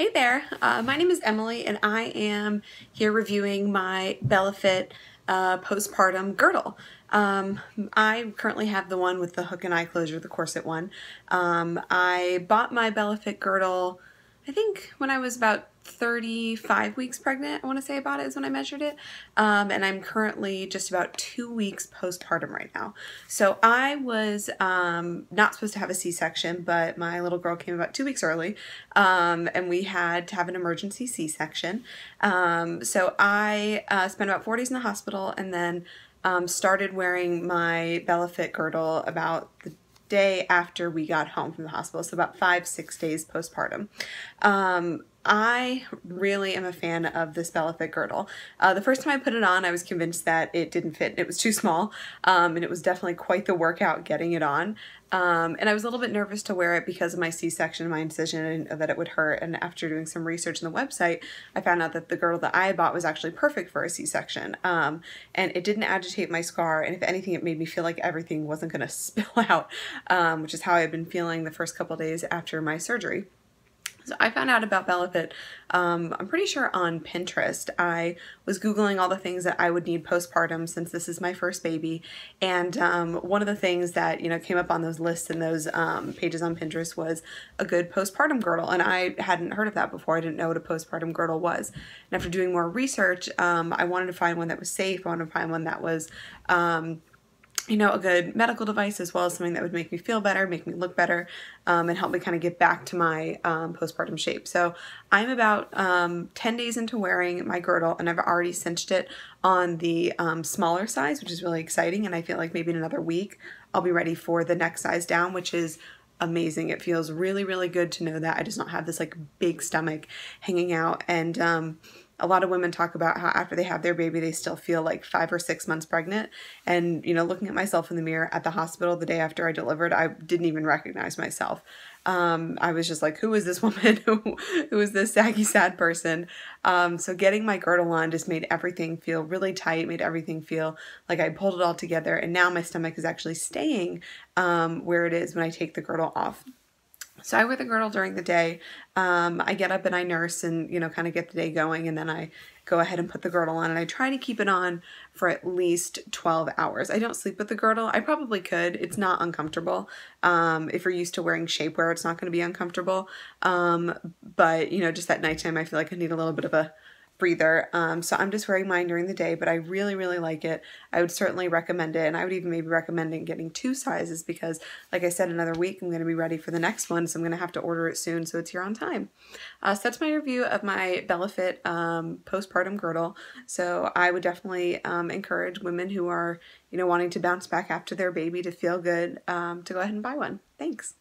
Hey there, my name is Emily and I am here reviewing my Bellefit postpartum girdle. I currently have the one with the hook and eye closure, the corset one. I bought my Bellefit girdle I think when I was about 35 weeks pregnant, I want to say about it is when I measured it. And I'm currently just about 2 weeks postpartum right now. So I was not supposed to have a C-section, but my little girl came about 2 weeks early and we had to have an emergency C-section. So I spent about 4 days in the hospital and then started wearing my Bellefit girdle about the day after we got home from the hospital, so about 5-6 days postpartum. I really am a fan of this Bellefit girdle. The first time I put it on, I was convinced that it didn't fit. It was too small, and it was definitely quite the workout getting it on. And I was a little bit nervous to wear it because of my C-section and my incision and that it would hurt. And after doing some research on the website, I found out that the girdle that I bought was actually perfect for a C-section. And it didn't agitate my scar. And if anything, it made me feel like everything wasn't going to spill out, which is how I've been feeling the first couple of days after my surgery. So I found out about Bellefit, I'm pretty sure on Pinterest. I was Googling all the things that I would need postpartum since this is my first baby. And one of the things that, you know, came up on those lists and those pages on Pinterest was a good postpartum girdle. And I hadn't heard of that before. I didn't know what a postpartum girdle was. And after doing more research, I wanted to find one that was safe. I wanted to find one that was, you know, a good medical device, as well as something that would make me feel better, make me look better, and help me kind of get back to my postpartum shape. So I'm about 10 days into wearing my girdle, and I've already cinched it on the smaller size, which is really exciting. And I feel like maybe in another week, I'll be ready for the next size down, which is amazing. It feels really, really good to know that I just don't have this like big stomach hanging out. And a lot of women talk about how after they have their baby, they still feel like 5 or 6 months pregnant. And, you know, looking at myself in the mirror at the hospital the day after I delivered, I didn't even recognize myself. I was just like, who is this woman? Who is this saggy, sad person? So getting my girdle on just made everything feel really tight, made everything feel like I pulled it all together. And now my stomach is actually staying where it is when I take the girdle off. So I wear the girdle during the day. I get up and I nurse and, you know, kind of get the day going, and then I go ahead and put the girdle on, and I try to keep it on for at least 12 hours. I don't sleep with the girdle. I probably could. It's not uncomfortable. If you're used to wearing shapewear, it's not going to be uncomfortable. But, you know, just at nighttime, I feel like I need a little bit of a breather. So I'm just wearing mine during the day, but I really, really like it. I would certainly recommend it. And I would even maybe recommend it getting 2 sizes because, like I said, another week, I'm going to be ready for the next one. So I'm going to have to order it soon. So it's here on time. So that's my review of my Bellefit postpartum girdle. So I would definitely encourage women who are, you know, wanting to bounce back after their baby to feel good to go ahead and buy one. Thanks.